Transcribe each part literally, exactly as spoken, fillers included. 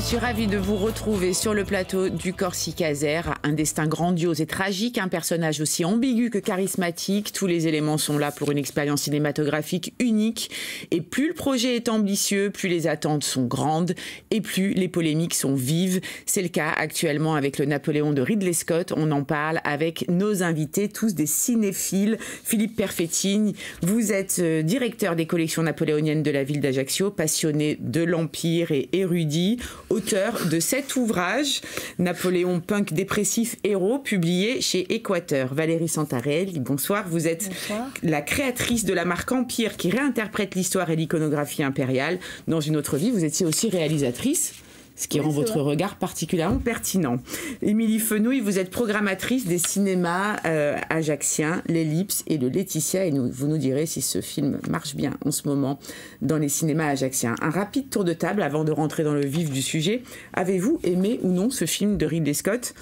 je suis ravie de vous retrouver sur le plateau du Corsicaser. Un destin grandiose et tragique, un personnage aussi ambigu que charismatique. Tous les éléments sont là pour une expérience cinématographique unique. Et plus le projet est ambitieux, plus les attentes sont grandes et plus les polémiques sont vives. C'est le cas actuellement avec le Napoléon de Ridley Scott. On en parle avec nos invités, tous des cinéphiles. Philippe Perfettini, vous êtes directeur des collections napoléoniennes de la ville d'Ajaccio, passionné de l'Empire et érudit, auteur de cet ouvrage, Napoléon punk dépressif héros, publié chez Équateur. Valérie Santarelli, bonsoir. Vous êtes bonsoir. La créatrice de la marque Empire qui réinterprète l'histoire et l'iconographie impériale. Dans une autre vie, vous étiez aussi réalisatrice, ce qui oui, rend votre vrai. regard particulièrement pertinent. Émilie Fenouil, vous êtes programmatrice des cinémas euh, ajacciens, l'Ellipse et de Laetitia. Et nous, vous nous direz si ce film marche bien en ce moment dans les cinémas ajacciens. Un rapide tour de table avant de rentrer dans le vif du sujet. Avez-vous aimé ou non ce film de Ridley Scott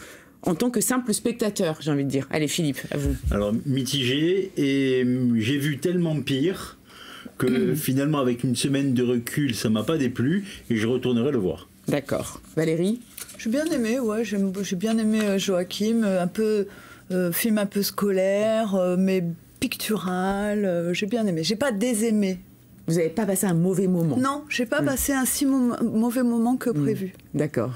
en tant que simple spectateur, j'ai envie de dire? Allez Philippe, à vous. Alors mitigé, et j'ai vu tellement pire que mmh. finalement avec une semaine de recul, ça m'a pas déplu et je retournerai le voir. D'accord. Valérie? J'ai bien aimé, ouais, j'ai j'ai bien aimé Joachim, un peu euh, film un peu scolaire, mais pictural, euh, j'ai bien aimé. J'ai pas désaimé. Vous n'avez pas passé un mauvais moment? Non, j'ai pas mmh. passé un si mauvais moment que prévu. Mmh. D'accord.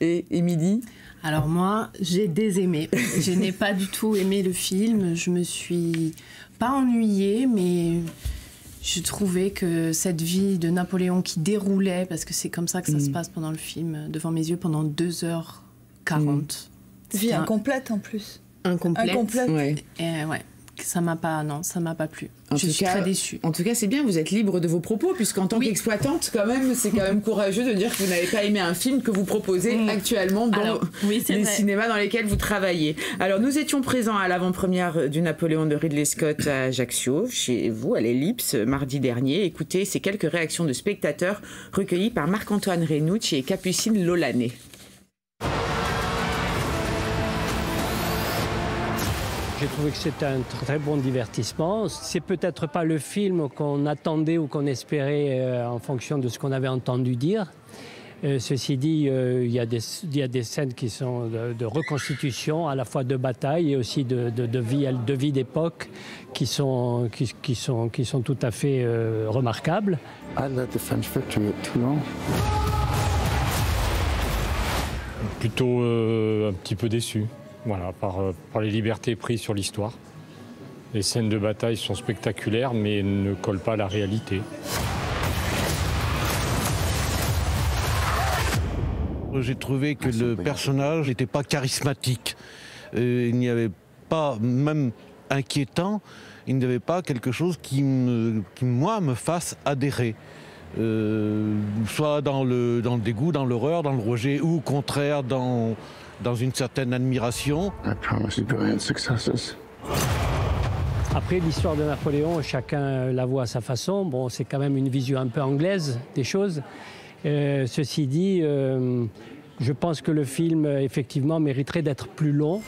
Et Émilie? Alors moi, j'ai désaimé. Je n'ai pas du tout aimé le film. Je me suis pas ennuyée, mais... je trouvais que cette vie de Napoléon qui déroulait, parce que c'est comme ça que ça mmh. se passe pendant le film, devant mes yeux, pendant deux heures quarante. Mmh. Vie incomplète en plus. Incomplète. Incomplète. Ouais. Et ouais. Ça m'a pas, non, ça m'a pas plu. En je suis cas, très déçue. En tout cas, c'est bien, vous êtes libre de vos propos, puisqu'en tant oui. qu'exploitante, quand même, c'est quand même courageux de dire que vous n'avez pas aimé un film que vous proposez mmh. actuellement dans Alors, oui, les vrai. cinémas dans lesquels vous travaillez. Alors, nous étions présents à l'avant-première du Napoléon de Ridley Scott à Ajaccio, chez vous, à l'Ellipse, mardi dernier. Écoutez ces quelques réactions de spectateurs recueillies par Marc-Antoine Renucci et Capucine Lolanet. J'ai trouvé que c'était un très bon divertissement. C'est peut-être pas le film qu'on attendait ou qu'on espérait euh, en fonction de ce qu'on avait entendu dire. Euh, ceci dit, euh, il y a des, il y a des scènes qui sont de, de reconstitution, à la fois de bataille et aussi de, de, de vie, de vie d'époque, qui sont, qui, qui, sont, qui sont tout à fait euh, remarquables. I let the French victory at too long. Plutôt euh, un petit peu déçu. Voilà, par, par les libertés prises sur l'histoire. Les scènes de bataille sont spectaculaires, mais ne collent pas à la réalité. J'ai trouvé que le personnage n'était pas charismatique. Euh, il n'y avait pas, même inquiétant, il n'y avait pas quelque chose qui, me, qui moi, me fasse adhérer. Euh, soit dans le, dans le dégoût, dans l'horreur, dans le rejet, ou au contraire, dans... dans une certaine admiration. Après l'histoire de Napoléon, chacun la voit à sa façon. Bon, c'est quand même une vision un peu anglaise des choses. Euh, ceci dit, euh, je pense que le film, effectivement, mériterait d'être plus long.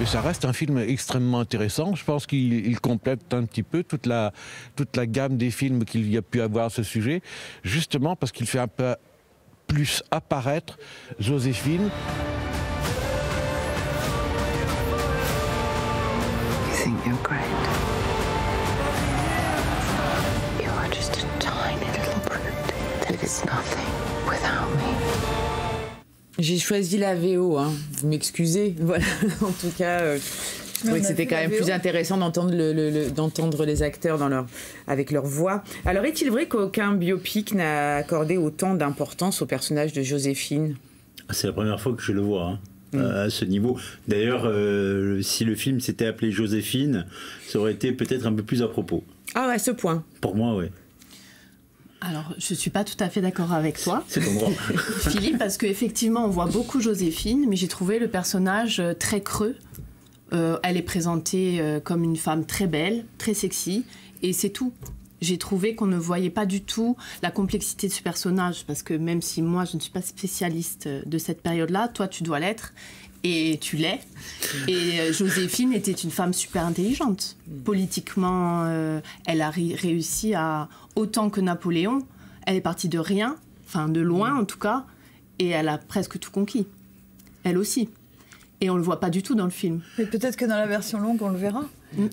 Mais ça reste un film extrêmement intéressant. Je pense qu'il complète un petit peu toute la, toute la gamme des films qu'il y a pu avoir à ce sujet, justement parce qu'il fait un peu plus apparaître Joséphine. You think you're great. You are just a tiny little brute that is nothing without me. J'ai choisi la V O, hein. Vous m'excusez. Voilà. En tout cas, euh, je trouvais que c'était quand même plus intéressant d'entendre le, le, le, d'entendre les acteurs dans leur, avec leur voix. Alors, est-il vrai qu'aucun biopic n'a accordé autant d'importance au personnage de Joséphine? C'est la première fois que je le vois, hein, mmh. à ce niveau. D'ailleurs, euh, si le film s'était appelé Joséphine, ça aurait été peut-être un peu plus à propos. Ah, à ce point? Pour moi, oui. Alors, je ne suis pas tout à fait d'accord avec toi, Philippe, parce qu'effectivement, on voit beaucoup Joséphine, mais j'ai trouvé le personnage très creux. Euh, elle est présentée euh, comme une femme très belle, très sexy, et c'est tout. J'ai trouvé qu'on ne voyait pas du tout la complexité de ce personnage, parce que même si moi, je ne suis pas spécialiste de cette période-là, toi, tu dois l'être. et tu l'es. Et Joséphine était une femme super intelligente. Politiquement, euh, elle a réussi à autant que Napoléon. Elle est partie de rien, enfin de loin en tout cas, et elle a presque tout conquis. Elle aussi. Et on ne le voit pas du tout dans le film. Mais peut-être que dans la version longue, on le verra.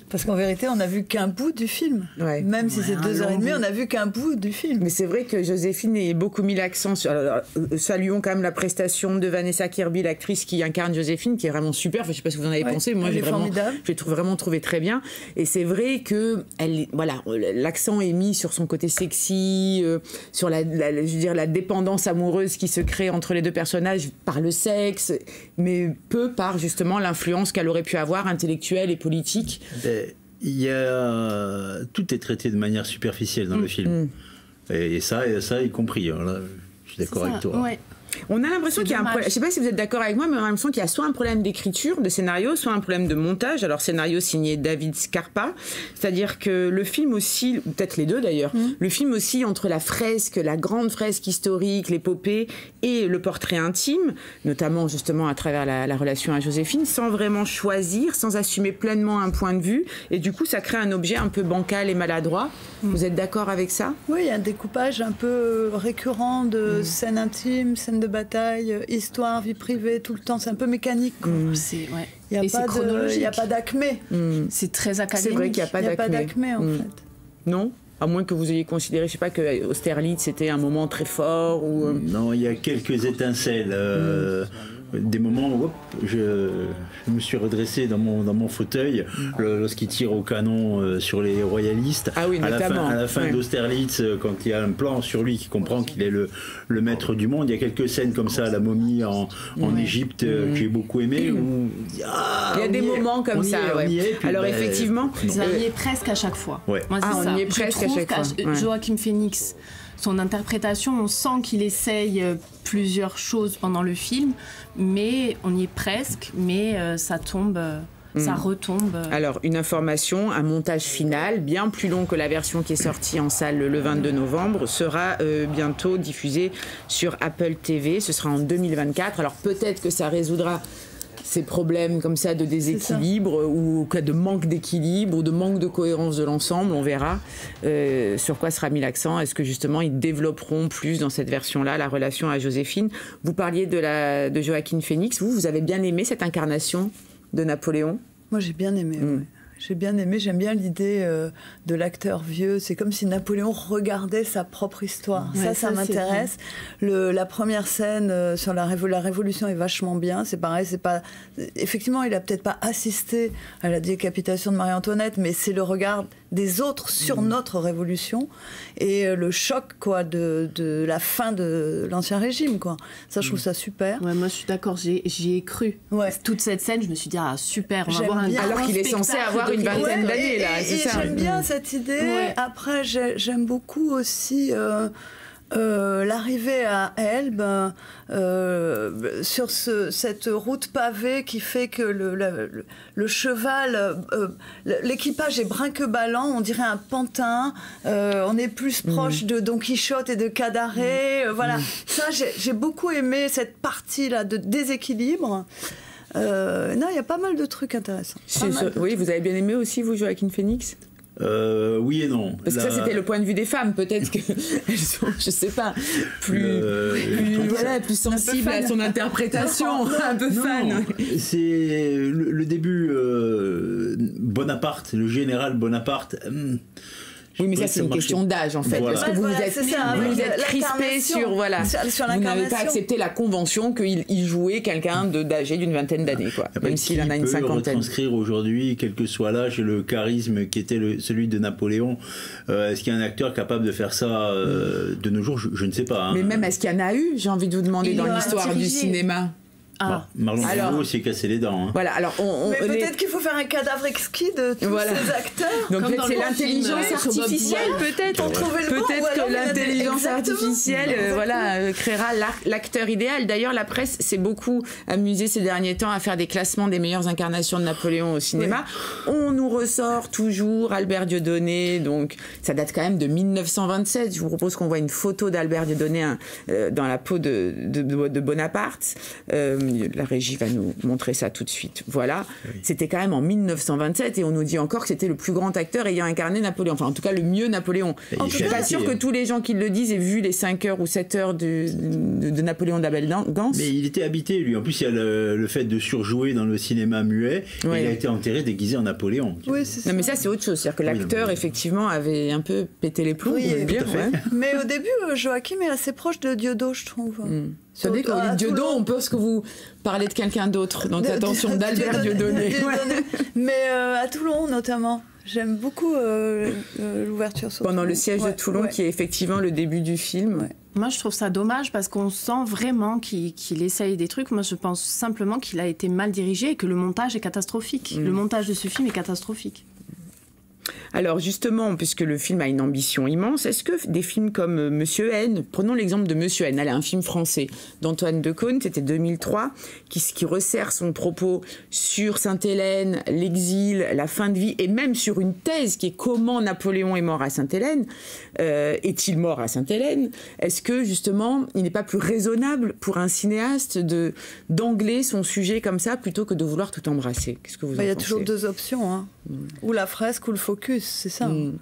Parce qu'en vérité, on n'a vu qu'un bout du film. Ouais. Même si ouais, c'est deux heures et demie, on n'a vu qu'un bout du film. Mais c'est vrai que Joséphine a beaucoup mis l'accent sur... Alors, saluons quand même la prestation de Vanessa Kirby, l'actrice qui incarne Joséphine, qui est vraiment super. Enfin, je ne sais pas si vous en avez ouais, pensé. Moi, j'ai vraiment, je l'ai vraiment trouvé très bien. Et c'est vrai que elle, voilà, l'accent est mis sur son côté sexy, euh, sur la, la, je veux dire, la dépendance amoureuse qui se crée entre les deux personnages par le sexe, mais peu par justement l'influence qu'elle aurait pu avoir intellectuelle et politique. Il y a... Tout est traité de manière superficielle dans mmh, le film. Mmh. Et ça, ça y compris. Alors là, je suis d'accord avec toi. Ouais. On a l'impression qu'il y a un problème, je sais pas si vous êtes d'accord avec moi, mais on a l'impression qu'il y a soit un problème d'écriture, de scénario, soit un problème de montage. Alors scénario signé David Scarpa, c'est-à-dire que le film aussi, peut-être les deux d'ailleurs, mmh, le film aussi entre la fresque, la grande fresque historique, l'épopée et le portrait intime, notamment justement à travers la, la relation à Joséphine, sans vraiment choisir, sans assumer pleinement un point de vue, et du coup ça crée un objet un peu bancal et maladroit. Mmh. Vous êtes d'accord avec ça? Oui, il y a un découpage un peu récurrent de mmh, scènes intimes, scènes de bataille, histoire, vie privée, tout le temps, c'est un peu mécanique. Mmh. C'est ouais. Il n'y a pas d'acmé. Mmh. C'est très académique. C'est vrai qu'il n'y a pas d'acmé en mmh, fait. Non, à moins que vous ayez considéré, je sais pas, que Austerlitz c'était un moment très fort ou. Non, il y a quelques étincelles, euh, mmh, des moments où hop, je, je me suis redressé dans mon dans mon fauteuil lorsqu'il tire au canon euh, sur les royalistes. Ah oui, à la fin, à la fin ouais, d'Austerlitz, quand il y a un plan sur lui qui comprend qu'il est le, le maître du monde. Il y a quelques scènes comme ça, la momie en en ouais, Égypte, mmh, que j'ai beaucoup aimé. Où, ah, il y a des y moments est, comme ça. Est, ouais. Est, alors bah, effectivement, ça, on y est presque à chaque fois. Ouais. Moi, ah, on ça, y est presque à chaque fois. Ouais. Joaquin Phoenix, son interprétation, on sent qu'il essaye plusieurs choses pendant le film, mais on y est presque, mais ça tombe... Ça retombe. Alors, une information, un montage final, bien plus long que la version qui est sortie en salle le vingt-deux novembre, sera euh, bientôt diffusée sur Apple T V. Ce sera en deux mille vingt-quatre. Alors, peut-être que ça résoudra ces problèmes comme ça de déséquilibre ou de manque d'équilibre ou de manque de cohérence de l'ensemble, on verra euh, sur quoi sera mis l'accent. Est-ce que justement ils développeront plus dans cette version-là la relation à Joséphine? Vous parliez de, la, de Joaquin Phoenix, vous, vous avez bien aimé cette incarnation de Napoléon? Moi j'ai bien aimé, mmh, ouais. J'ai bien aimé, j'aime bien l'idée euh, de l'acteur vieux. C'est comme si Napoléon regardait sa propre histoire. Ouais, ça, ça, ça m'intéresse. La première scène euh, sur la, révo la Révolution est vachement bien. C'est pareil, c'est pas... Effectivement, il a peut-être pas assisté à la décapitation de Marie-Antoinette, mais c'est le regard des autres sur mmh, notre Révolution et euh, le choc quoi, de, de la fin de l'Ancien Régime. Quoi. Ça, je mmh, trouve ça super. Ouais, moi, je suis d'accord, j'y ai cru. Ouais. Toute cette scène, je me suis dit, ah, super, on va voir un... Alors qu'il est censé avoir une vingtaine ouais, d'années là, c'est ça. J'aime bien cette idée. Ouais. Après, j'aime beaucoup aussi euh, euh, l'arrivée à Elbe euh, sur ce, cette route pavée qui fait que le, le, le cheval, euh, l'équipage est brinque-ballant, on dirait un pantin. Euh, on est plus proche mmh, de Don Quichotte et de Cadaré. Mmh. Euh, voilà, mmh, ça j'ai beaucoup aimé cette partie là de déséquilibre. Euh, non, il y a pas mal de trucs intéressants. Sûr, de oui, trucs. Vous avez bien aimé aussi, vous, Joaquin Phoenix? Euh, oui et non. Parce que la... ça, c'était le point de vue des femmes. Peut-être qu'elles sont, je sais pas, plus, euh, plus, voilà, plus sensibles à son interprétation, un peu fan. C'est le, le début euh, Bonaparte, le général Bonaparte. Hum. Oui, mais ça, c'est une question d'âge, en fait. Voilà. Parce que vous, voilà, vous êtes, ça, vous vous êtes crispé sur... Voilà, sur, sur vous n'avez pas accepté la convention qu'il il jouait quelqu'un d'âgé d'une vingtaine d'années, quoi. Même s'il en a une cinquantaine. On peut retranscrire aujourd'hui, quel que soit l'âge, le charisme qui était le, celui de Napoléon. Euh, est-ce qu'il y a un acteur capable de faire ça euh, de nos jours? Je, je ne sais pas. Hein. Mais même, est-ce qu'il y en a eu? J'ai envie de vous demander, il dans l'histoire du cinéma. Ah. Marlon Brando s'est cassé les dents. Hein. Voilà, alors on, on, mais peut-être les... qu'il faut faire un cadavre exquis de tous voilà, ces acteurs. Donc c'est l'intelligence artificielle, peut-être. Peut-être que l'intelligence artificielle euh, voilà, euh, créera l'acteur idéal. D'ailleurs, la presse s'est beaucoup amusée ces derniers temps à faire des classements des meilleures incarnations de Napoléon au cinéma. Oui. On nous ressort toujours Albert Dieudonné, donc ça date quand même de mille neuf cent vingt-sept. Je vous propose qu'on voit une photo d'Albert Dieudonné hein, euh, dans la peau de, de, de Bonaparte. Euh, la régie va nous montrer ça tout de suite. Voilà, oui. C'était quand même en mille neuf cent vingt-sept et on nous dit encore que c'était le plus grand acteur ayant incarné Napoléon. Enfin, en tout cas, le mieux Napoléon. En tout cas, je suis pas sûr que tous les gens qui le disent aient vu les cinq heures ou sept heures de, de, de Napoléon d'Abel Gance. Mais il était habité, lui. En plus, il y a le, le fait de surjouer dans le cinéma muet. Ouais. Il a été enterré déguisé en Napoléon. Oui, c'est ça. Non, mais ça, c'est autre chose. C'est-à-dire que oui, l'acteur, effectivement, avait un peu pété les plombs. Oui, on peut dire, ouais. Mais au début, Joaquin est assez proche de Dieudonné, je trouve. Mm. Vous savez, quand vous dites Dieudonné, on pense que vous parlez de quelqu'un d'autre. Donc attention, d'Albert Dieudonné. Mais euh, à Toulon, notamment. J'aime beaucoup euh, l'ouverture. Pendant le siège ouais, de Toulon, ouais. qui est effectivement le début du film. Ouais. Moi, je trouve ça dommage parce qu'on sent vraiment qu'il qu'il essaye des trucs. Moi, je pense simplement qu'il a été mal dirigé et que le montage est catastrophique. Mmh. Le montage de ce film est catastrophique. Alors justement, puisque le film a une ambition immense, est-ce que des films comme Monsieur N, prenons l'exemple de Monsieur N, allez, un film français d'Antoine de Caunes, c'était deux mille trois, qui, qui resserre son propos sur Sainte-Hélène, l'exil, la fin de vie, et même sur une thèse qui est comment Napoléon est mort à Sainte-Hélène, euh, est-il mort à Sainte-Hélène? Est-ce que justement, il n'est pas plus raisonnable pour un cinéaste de d'angler son sujet comme ça plutôt que de vouloir tout embrasser? Qu'est-ce que vous en pensez? Il y a toujours deux options, hein. Mmh. Ou la fresque ou le focus. C'est ça. Mm.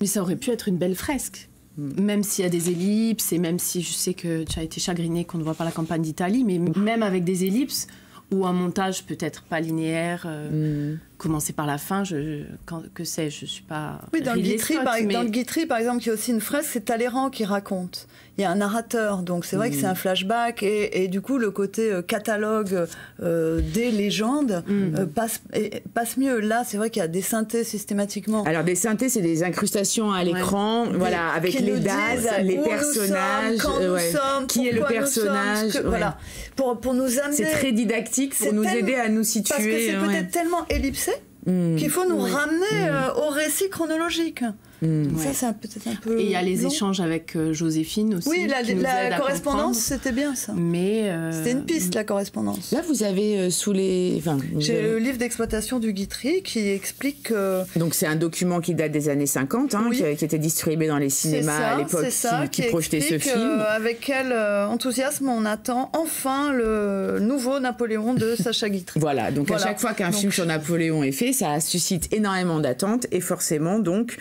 Mais ça aurait pu être une belle fresque. Mm. Même s'il y a des ellipses, et même si je sais que tu as été chagriné qu'on ne voit pas la campagne d'Italie, mais même avec des ellipses ou un montage peut-être pas linéaire, euh, mm. commencer par la fin, je, quand, que sais-je, je ne suis pas... Oui, dans le, Guitry, Scott, par, mais... dans le Guitry, par exemple, il y a aussi une fresque, c'est Talleyrand qui raconte. Il y a un narrateur, donc c'est vrai mm. que c'est un flashback, et, et du coup, le côté catalogue euh, des légendes mm. euh, passe, et, passe mieux. Là, c'est vrai qu'il y a des synthés systématiquement. Alors, des synthés, c'est des incrustations à l'écran, ouais. voilà, avec les dates, les personnages, sommes, euh, ouais. sommes, qui est le personnage. Sommes, que, ouais. voilà, pour, pour nous amener... C'est très didactique, pour nous aider à nous situer. Parce que c'est ouais. peut-être tellement ellipsé mmh. qu'il faut nous oui. ramener mmh. euh, au récit chronologique. Mmh. Ça, ouais. ça peut-être un peu. Et il y a les long. échanges avec euh, Joséphine aussi. Oui, la, la, la correspondance, c'était bien ça. Mais euh... c'était une piste, la correspondance. Là, vous avez euh, sous les. Enfin, J'ai avez... le livre d'exploitation du Guitry qui explique. Euh... Donc, c'est un document qui date des années cinquante, hein, oui. qui, qui était distribué dans les cinémas ça, à l'époque, qui, qui, qui projetait ce film. Euh, avec quel euh, enthousiasme on attend enfin le nouveau Napoléon de Sacha Guitry. Voilà, donc voilà. à chaque fois qu'un donc... film sur Napoléon est fait, ça suscite énormément d'attentes et forcément, donc.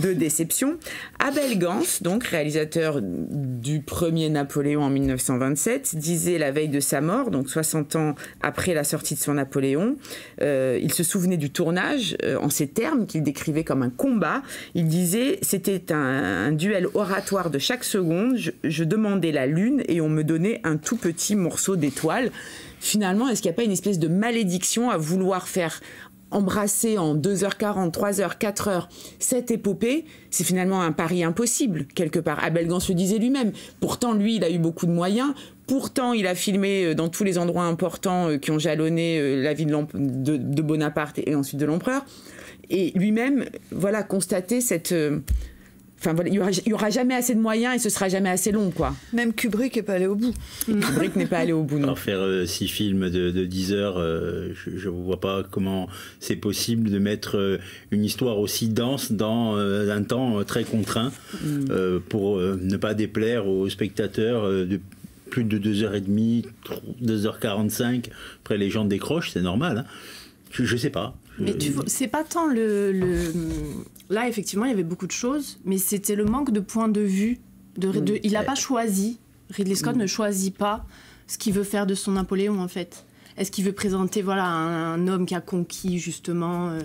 De déception. Abel Gance, donc réalisateur du premier Napoléon en mille neuf cent vingt-sept, disait la veille de sa mort, donc soixante ans après la sortie de son Napoléon, euh, il se souvenait du tournage euh, en ces termes qu'il décrivait comme un combat. Il disait « C'était un, un duel oratoire de chaque seconde, je, je demandais la lune et on me donnait un tout petit morceau d'étoile. » Finalement, est-ce qu'il n'y a pas une espèce de malédiction à vouloir faire embrasser en deux heures quarante, trois heures, quatre heures cette épopée, c'est finalement un pari impossible, quelque part. Abel Gance le disait lui-même. Pourtant, lui, il a eu beaucoup de moyens. Pourtant, il a filmé dans tous les endroits importants qui ont jalonné la vie de, de, de Bonaparte et ensuite de l'empereur. Et lui-même, voilà, constater cette... Euh, Enfin, voilà, il n'y aura, aura jamais assez de moyens et ce ne sera jamais assez long, quoi. Même Kubrick n'est pas allé au bout. Kubrick n'est pas allé au bout, non. Alors faire euh, six films de, de dix heures, euh, je ne vois pas comment c'est possible de mettre euh, une histoire aussi dense dans euh, un temps euh, très contraint mm. euh, pour euh, ne pas déplaire aux spectateurs euh, de plus de deux heures trente, deux heures quarante-cinq. Après, les gens décrochent, c'est normal. Hein. Je ne sais pas. Mais tu vois, c'est pas tant le, le... Là, effectivement, il y avait beaucoup de choses, mais c'était le manque de point de vue. De, de, il n'a pas choisi. Ridley Scott ne choisit pas ce qu'il veut faire de son Napoléon, en fait. Est-ce qu'il veut présenter voilà, un, un homme qui a conquis, justement... Euh...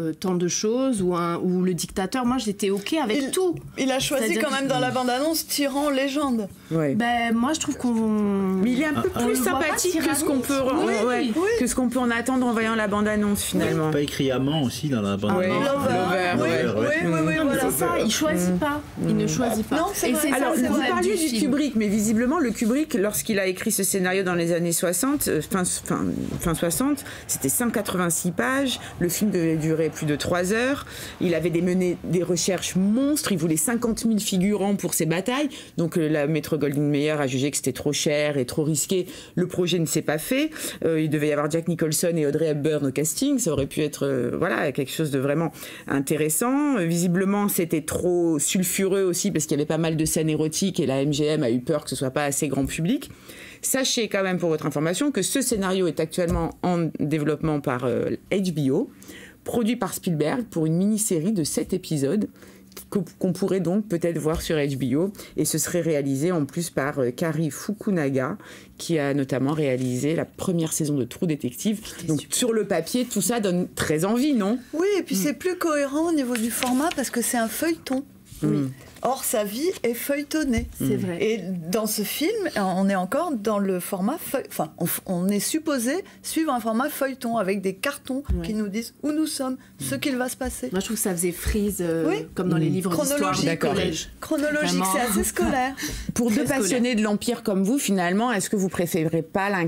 Euh, tant de choses, ou, un, ou le dictateur, moi j'étais ok avec il, tout. Il a choisi quand même dans la bande-annonce tyran légende. Ouais. Ben, moi je trouve qu'on... Mais il est un peu ah, plus sympathique que ce qu'on peut, oui, euh, ouais, oui. que ce qu'on peut en attendre en voyant la bande-annonce finalement. Il n'a pas écrit amant aussi dans la bande-annonce. Ah, oui, oui, oui, oui, oui, oui, voilà. C'est ça, il ne choisit mmh. pas. Il ne choisit mmh. pas. Non, et vrai, alors, vous parliez du, du Kubrick, mais visiblement le Kubrick, lorsqu'il a écrit ce scénario dans les années soixante, euh, fin, fin, fin soixante, c'était cent quatre-vingt-six pages, le film devait durer plus de trois heures, il avait des mené des recherches monstres, il voulait cinquante mille figurants pour ses batailles, donc la Metro-Goldwyn-Mayer a jugé que c'était trop cher et trop risqué, le projet ne s'est pas fait, euh, il devait y avoir Jack Nicholson et Audrey Hepburn au casting, ça aurait pu être euh, voilà, quelque chose de vraiment intéressant, euh, visiblement c'était trop sulfureux aussi parce qu'il y avait pas mal de scènes érotiques et la M G M a eu peur que ce soit pas assez grand public. Sachez quand même, pour votre information, que ce scénario est actuellement en développement par euh, H B O, produit par Spielberg pour une mini-série de sept épisodes qu'on pourrait donc peut-être voir sur H B O, et ce serait réalisé en plus par euh, Cary Fukunaga, qui a notamment réalisé la première saison de True Detective. Donc super. Sur le papier, tout ça donne très envie, non? Oui, et puis mm. c'est plus cohérent au niveau du format parce que c'est un feuilleton. Oui. Mm. Or, sa vie est feuilletonnée. C'est vrai. Et dans ce film, on est encore dans le format... Feuille... Enfin, on, on est supposé suivre un format feuilleton avec des cartons ouais. qui nous disent où nous sommes, mmh. ce qu'il va se passer. Moi, je trouve que ça faisait frise, euh, oui. comme dans mmh. les livres d'histoire du collège. Chronologique, c'est assez scolaire. Pour deux passionnés de l'Empire comme vous, finalement, est-ce que vous préférez pas la,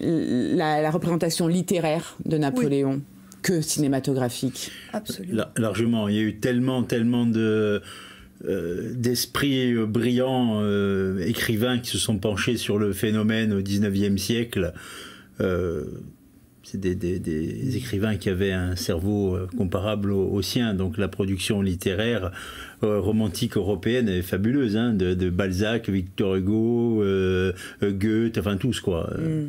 la, la représentation littéraire de Napoléon oui. que cinématographique? Absolument. L- largement. Il y a eu tellement, tellement de... Euh, d'esprits brillants, euh, écrivains qui se sont penchés sur le phénomène au dix-neuvième siècle. Euh, c'est des, des, des écrivains qui avaient un cerveau comparable au, au sien, donc la production littéraire euh, romantique européenne est fabuleuse, hein, de, de Balzac, Victor Hugo, euh, Goethe, enfin tous quoi. Euh.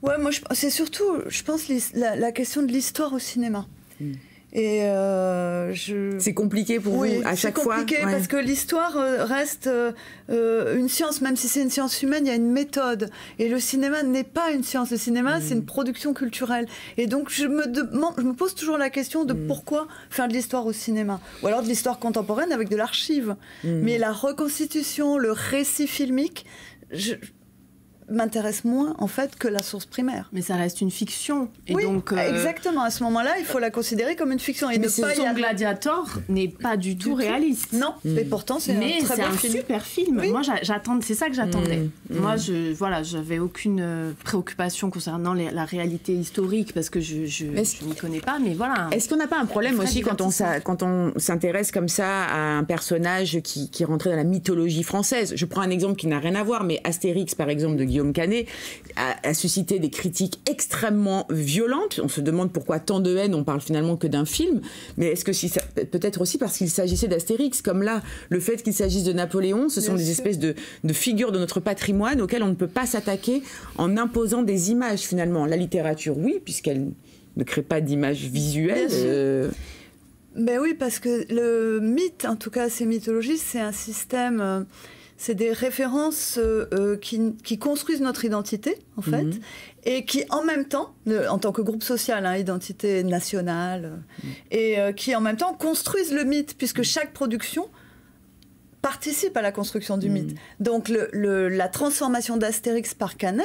Ouais, moi c'est surtout, je pense, la, la question de l'histoire au cinéma. Mm. Et euh, je... C'est compliqué pour oui, vous à chaque fois. C'est compliqué ouais. parce que l'histoire reste euh, une science, même si c'est une science humaine, il y a une méthode. Et le cinéma n'est pas une science. Le cinéma, mmh. c'est une production culturelle. Et donc je me demande, je me pose toujours la question de mmh. pourquoi faire de l'histoire au cinéma, ou alors de l'histoire contemporaine avec de l'archive. Mmh. Mais la reconstitution, le récit filmique, je m'intéresse moins en fait que la source primaire. Mais ça reste une fiction. Et oui, donc, euh... exactement. À ce moment-là, il faut la considérer comme une fiction. Et mais ne pas son y... Gladiator n'est pas du tout du réaliste. Tout. Non, mmh. mais pourtant c'est un, très bon un film. super film. Oui. Moi, j'attends, c'est ça que j'attendais. Mmh. Mmh. Moi, je, voilà, j'avais aucune préoccupation concernant les, la réalité historique parce que je, je, je n'y connais pas. Mais voilà. Est-ce qu'on n'a pas un problème aussi quand on, quand on s'intéresse comme ça à un personnage qui, qui est rentré dans la mythologie française? Je prends un exemple qui n'a rien à voir, mais Astérix, par exemple, de Guillaume Canet a, a suscité des critiques extrêmement violentes. On se demande pourquoi tant de haine, on parle finalement que d'un film, mais est-ce que si ça, peut-être aussi parce qu'il s'agissait d'Astérix, comme là, le fait qu'il s'agisse de Napoléon, ce sont Bien des sûr. espèces de, de figures de notre patrimoine auxquelles on ne peut pas s'attaquer en imposant des images finalement. La littérature, oui, puisqu'elle ne crée pas d'images visuelles. Euh... Mais oui, parce que le mythe, en tout cas ces mythologies, c'est un système... Euh... C'est des références euh, qui, qui construisent notre identité, en fait, mmh. et qui, en même temps, en tant que groupe social, hein, identité nationale, mmh. et euh, qui, en même temps, construisent le mythe, puisque chaque production participe à la construction du mmh. mythe. Donc, le, le, la transformation d'Astérix par Canet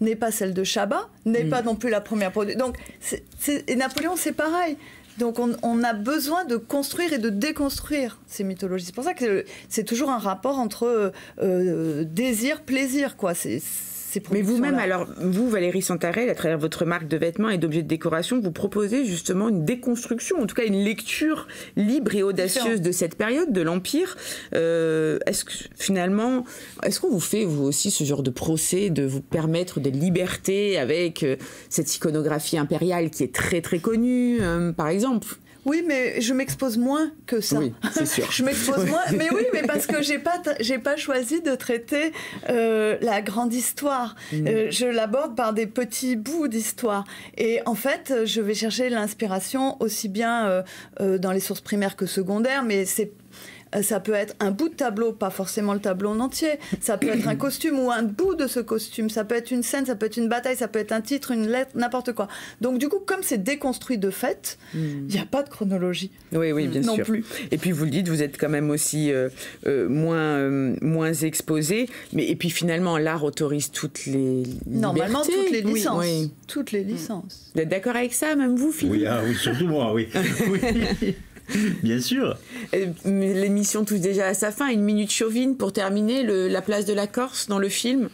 n'est pas celle de Chabat, n'est mmh. pas non plus la première production. Donc, c'est, c'est, et Napoléon, c'est pareil. Donc on, on a besoin de construire et de déconstruire ces mythologies. C'est pour ça que c'est toujours un rapport entre euh, désir, plaisir, quoi. C'est, c'est Mais vous-même, alors, vous, Valérie Santarelli, à travers votre marque de vêtements et d'objets de décoration, vous proposez justement une déconstruction, en tout cas une lecture libre et audacieuse Différent. de cette période, de l'Empire. Euh, est-ce que, finalement, est-ce qu'on vous fait, vous aussi, ce genre de procès, de vous permettre des libertés avec euh, cette iconographie impériale qui est très, très connue, euh, par exemple? Oui, mais je m'expose moins que ça. Oui, c'est sûr. Je m'expose moins, mais oui, mais parce que j'ai pas, j'ai pas choisi de traiter euh, la grande histoire. Mmh. Euh, je l'aborde par des petits bouts d'histoire. Et en fait, je vais chercher l'inspiration aussi bien euh, euh, dans les sources primaires que secondaires, mais c'est ça peut être un bout de tableau, pas forcément le tableau en entier. Ça peut être un costume ou un bout de ce costume. Ça peut être une scène, ça peut être une bataille, ça peut être un titre, une lettre, n'importe quoi. Donc du coup, comme c'est déconstruit de fait, il mmh. n'y a pas de chronologie. Oui, oui, bien non sûr. Plus. Et puis vous le dites, vous êtes quand même aussi euh, euh, moins, euh, moins exposé. Mais, et puis finalement, l'art autorise toutes les libertés. Normalement, toutes les licences. Oui, oui. Toutes les licences. Vous êtes d'accord avec ça, même vous, Philippe? Oui, ah, oui, surtout moi, oui. oui. Bien sûr. L'émission touche déjà à sa fin. Une minute chauvine pour terminer. Le, la place de la Corse dans le film.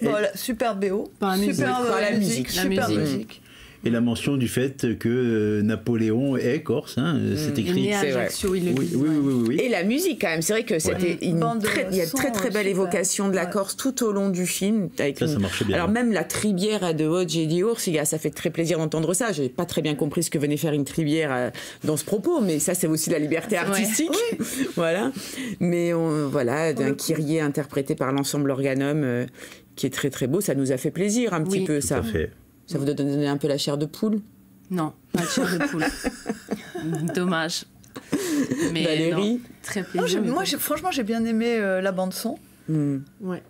Voilà, super B O. Par la, super musique. Par la musique. Super la musique. Et la mention du fait que Napoléon est corse, hein, mmh. c'est écrit. Et, Ajaccio, il le oui, dit, oui, oui, oui, oui. et la musique quand même, c'est vrai que c'était ouais. une Bande très, il y a une très très belle évocation de la ouais. Corse tout au long du film. Avec ça, une... ça marchait bien. Alors hein. même la tribière de Hodge et d'Iours, ça fait très plaisir d'entendre ça. J'ai pas très bien compris ce que venait faire une tribière dans ce propos, mais ça c'est aussi la liberté artistique, ouais. oui. voilà. Mais on, voilà, d'un Kyrie interprété par l'ensemble Organum. Euh, qui est très très beau, ça nous a fait plaisir un petit oui, peu tout ça. À fait. Ça vous a donné un peu la chair de poule? Non, pas de chair de poule. Dommage. Mais Valérie, non, très plaisir. Non, moi, franchement, j'ai bien aimé euh, la bande son. Mm. Ouais.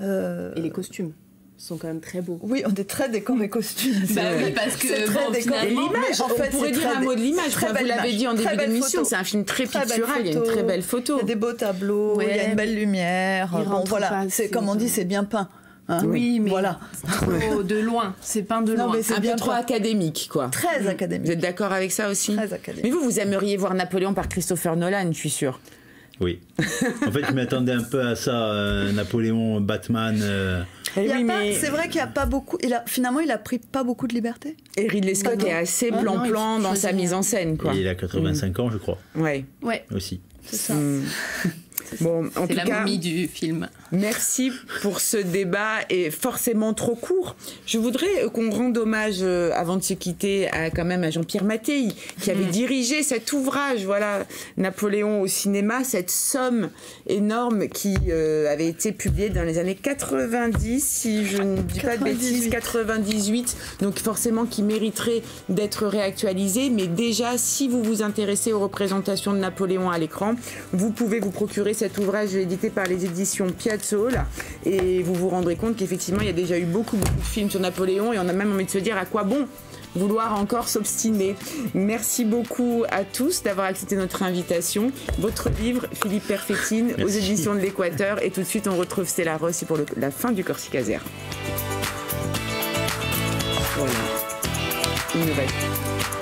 Euh... Et les costumes sont quand même très beaux. Oui, on est très décor des costumes. Bah oui, parce que c'est très bon, décor. Et l'image, en fait, on pourrait dire un mot de l'image. Vous l'avez dit en début d'émission, c'est un film très pictural. Il y a une très belle photo. Il y a des beaux tableaux, ouais. Il y a une belle lumière. Bon, voilà, c'est comme on dit, c'est bien peint. Hein, oui, mais voilà. Trop de loin, c'est peint de loin. Non, mais c'est un bien peu trop académique, quoi. Très académique. Vous êtes d'accord avec ça aussi? Très académique. Mais vous, vous aimeriez voir Napoléon par Christopher Nolan, je suis sûre. Oui. En fait, je m'attendais un peu à ça, euh, Napoléon, Batman. Euh... Oui, mais... C'est vrai qu'il n'y a pas beaucoup. Il a, finalement, il n'a pris pas beaucoup de liberté. Et Ridley Scott ah est assez plan-plan ah dans sa mise en scène, quoi. Et il a quatre-vingt-cinq mmh. ans, je crois. Oui. Ouais. Aussi. C'est ça. Mmh. Bon, c'est la momie du film. Merci pour ce débat et forcément trop court. Je voudrais qu'on rende hommage euh, avant de se quitter à, quand même à Jean-Pierre Mattei qui avait mmh. dirigé cet ouvrage, voilà, Napoléon au cinéma, cette somme énorme qui euh, avait été publiée dans les années quatre-vingt-dix, si je ne dis pas de bêtises, quatre-vingt-dix-huit, donc forcément qui mériterait d'être réactualisé. Mais déjà, si vous vous intéressez aux représentations de Napoléon à l'écran, vous pouvez vous procurer cet ouvrage édité par les éditions Piazzolla et vous vous rendrez compte qu'effectivement il y a déjà eu beaucoup, beaucoup de films sur Napoléon et on a même envie de se dire à quoi bon vouloir encore s'obstiner. Merci beaucoup à tous d'avoir accepté notre invitation. Votre livre Philippe Perfettini aux éditions de l'Équateur et tout de suite on retrouve Stella Rossi pour le, la fin du Corsicazer. Voilà. Une nouvelle.